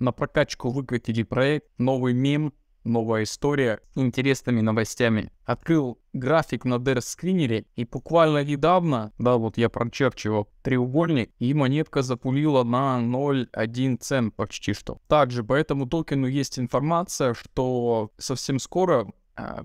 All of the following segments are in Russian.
на прокачку выкатили проект, новый мем, новая история с интересными новостями. Открыл график на дерс-скринере, и буквально недавно, да, вот я прочерчивал треугольник, и монетка запулила на 0,1 цент почти что. Также по этому токену есть информация, что совсем скоро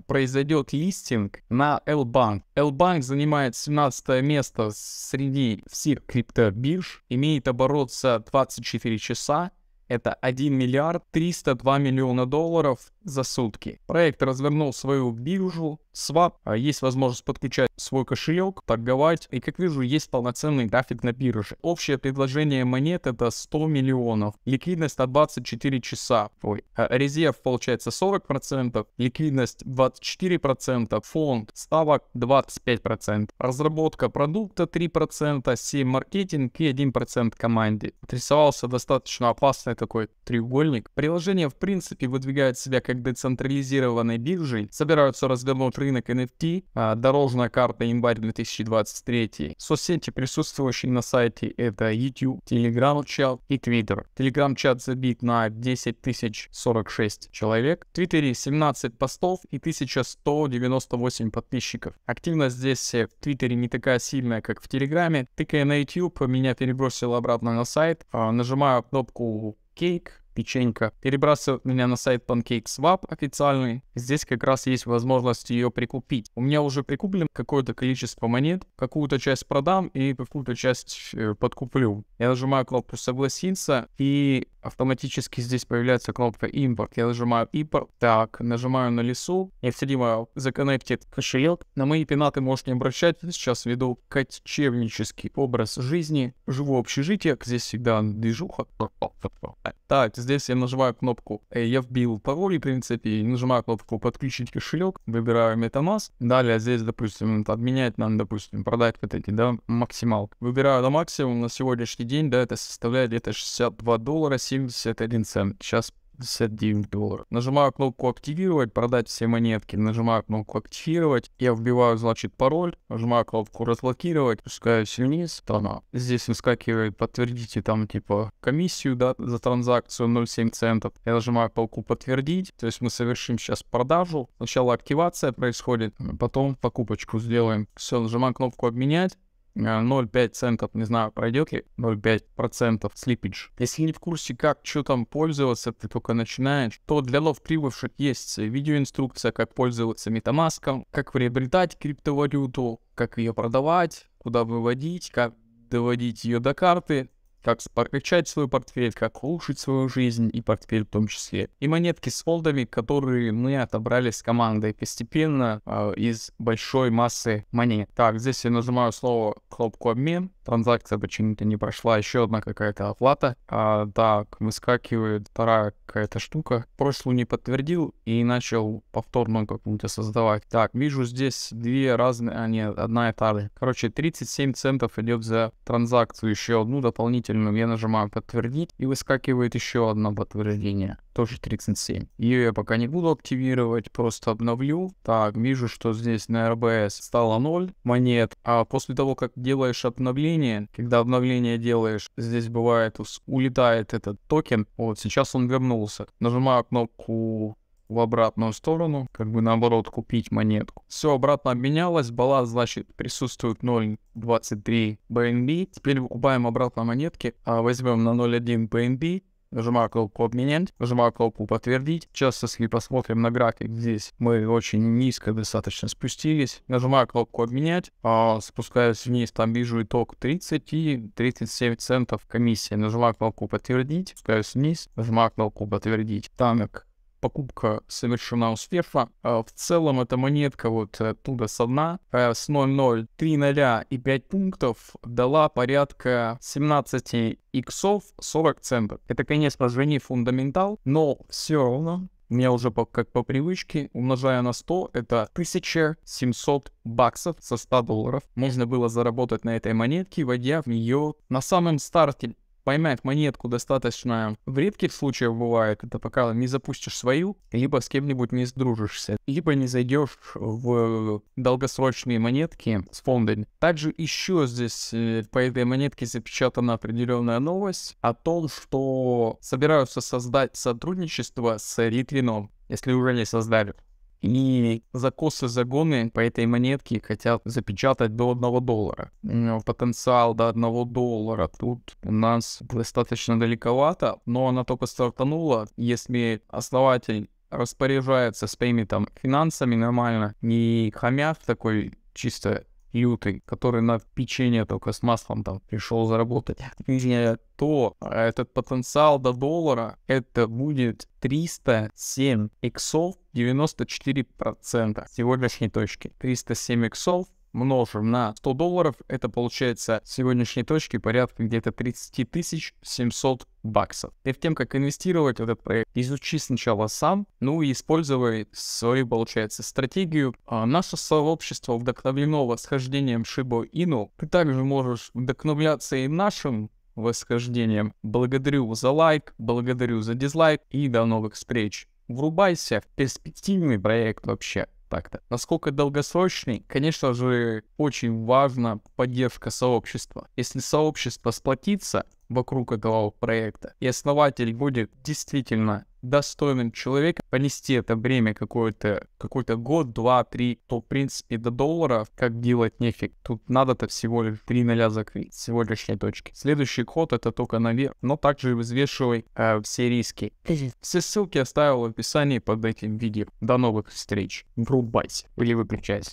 произойдет листинг на L-Bank. L-Bank занимает 17 место среди всех криптобирж, имеет оборот за 24 часа. Это 1 миллиард 302 миллиона долларов за сутки. Проект развернул свою биржу, свап. Есть возможность подключать свой кошелек, торговать. И как вижу, есть полноценный график на бирже. Общее предложение монет это 100 миллионов. Ликвидность на 24 часа. Резерв получается 40%. Ликвидность 24%. Фонд ставок 25%. Разработка продукта 3%. Сим маркетинг и 1% команде. Отрисовался достаточно опасный такой треугольник. Приложение в принципе выдвигает себя как децентрализированной биржей. Собираются развернуть рынок NFT, дорожная карта январь 2023. Соцсети, присутствующие на сайте, это YouTube, Telegram чат и Twitter. Telegram чат забит на 10046 человек. В Твиттере 17 постов и 1198 подписчиков. Активность здесь в Твиттере не такая сильная, как в Телеграме. Тыкая на YouTube, меня перебросило обратно на сайт. Нажимаю кнопку «Кейк». Печенька. Перебрасывает меня на сайт PancakeSwap официальный. Здесь как раз есть возможность ее прикупить. У меня уже прикуплено какое-то количество монет. Какую-то часть продам и какую-то часть подкуплю. Я нажимаю кнопку «Согласиться» и автоматически здесь появляется кнопка «Импорт». Я нажимаю «Импорт». Так, нажимаю на лесу. Необходимо законнектить кошелек. На мои пенаты можете не обращать. Сейчас веду кочевнический образ жизни. Живу в общежитиях. Здесь всегда движуха. Так, здесь я нажимаю кнопку, я вбил пароль, в принципе, нажимаю кнопку «Подключить кошелек», выбираю Metamask. Далее здесь, допустим, обменять нам, допустим, продать вот эти, да, максимал. Выбираю на максимум на сегодняшний день, да, это составляет где-то 62 доллара 71 цент. Сейчас 59 долларов. Нажимаю кнопку «Активировать», «Продать все монетки». Нажимаю кнопку «Активировать». Я вбиваю, значит, пароль. Нажимаю кнопку «Разблокировать». Спускаюсь вниз. Здесь выскакивает «Подтвердите», там, типа, комиссию, да, за транзакцию 0,7 центов. Я нажимаю кнопку «Подтвердить». То есть мы совершим сейчас продажу. Сначала активация происходит, потом покупочку сделаем. Все, нажимаю кнопку «Обменять». 0,5 центов, не знаю, пройдет ли 0,5% слипидж. Если не в курсе, как, что там пользоваться, ты только начинаешь, то для новых прибывших есть видеоинструкция, как пользоваться Metamask, как приобретать криптовалюту, как ее продавать, куда выводить, как доводить ее до карты, как прокачать свой портфель, как улучшить свою жизнь и портфель в том числе. И монетки с фолдами, которые мы отобрали с командой постепенно из большой массы монет. Так, здесь я нажимаю снова кнопку «Обмен». Транзакция почему-то не прошла. Еще одна какая-то оплата. Так, выскакивает вторая какая-то штука. Прошлую не подтвердил и начал повторно какую-то создавать. Так, вижу здесь две разные, а нет, одна и та же. Короче, 37 центов идет за транзакцию. Еще одну дополнительную. Я нажимаю «Подтвердить» и выскакивает еще одно подтверждение. Тоже 37. Ее я пока не буду активировать, просто обновлю. Так, вижу, что здесь на RBS стало 0 монет. А после того, как делаешь обновление, когда обновление делаешь, здесь бывает улетает этот токен. Вот, сейчас он вернулся. Нажимаю кнопку в обратную сторону, как бы наоборот купить монетку. Все обратно обменялось, баланс, значит, присутствует 0.23 BNB. Теперь выкупаем обратно монетки, возьмем на 0.1 BNB, нажимаю кнопку «Обменять», нажимаю кнопку «Подтвердить». Сейчас, если посмотрим на график, здесь мы очень низко достаточно спустились. Нажимаю кнопку «Обменять», спускаюсь вниз, там вижу итог 30 и 37 центов комиссия. Нажимаю кнопку «Подтвердить», спускаюсь вниз, нажимаю кнопку «Подтвердить». Танк. Покупка совершена успешно. В целом эта монетка вот оттуда со дна с 0,0, 3,0 и 5 пунктов дала порядка 17 иксов 40 центов. Это, конечно же, не фундаментал, но все равно у меня уже как по привычке умножая на 100, это 1700 баксов со 100 долларов. Можно было заработать на этой монетке, вводя в нее на самом старте. поймать монетку достаточно в редких случаях бывает, это пока не запустишь свою, либо с кем-нибудь не сдружишься, либо не зайдешь в долгосрочные монетки с фондами. Также еще здесь по этой монетке запечатана определенная новость о том, что собираются создать сотрудничество с Ритвином, если уже не создали. И закосы, загоны по этой монетке хотят запечатать до $1. Потенциал до $1 тут у нас достаточно далековато, но она только стартанула. Если основатель распоряжается своими там финансами нормально, не хомяк такой чисто лютый, который на печенье только с маслом там пришел заработать, то этот потенциал до $1 это будет 307 иксов 94% сегодняшней точки. 307 иксов множим на $100, это получается в сегодняшней точке порядка где-то 30 700 баксов. Перед тем, как инвестировать в этот проект, изучи сначала сам, ну и используй свою, получается, стратегию. Наше сообщество вдохновлено восхождением Shiba Inu. Ты также можешь вдохновляться и нашим восхождением. Благодарю за лайк, благодарю за дизлайк и до новых встреч. Врубайся в перспективный проект вообще. Так-то. Насколько долгосрочный, конечно же, очень важна поддержка сообщества. Если сообщество сплотится вокруг этого проекта, и основатель будет действительно достойным человеком, понести это время какой-то год, два, три, то, в принципе, до $1 как делать нефиг. Тут надо-то всего лишь 3 0 закрыть сегодняшней точки. Следующий ход это только наверх, но также взвешивай все риски. Все ссылки оставил в описании под этим видео. До новых встреч. Врубайся или выключайся.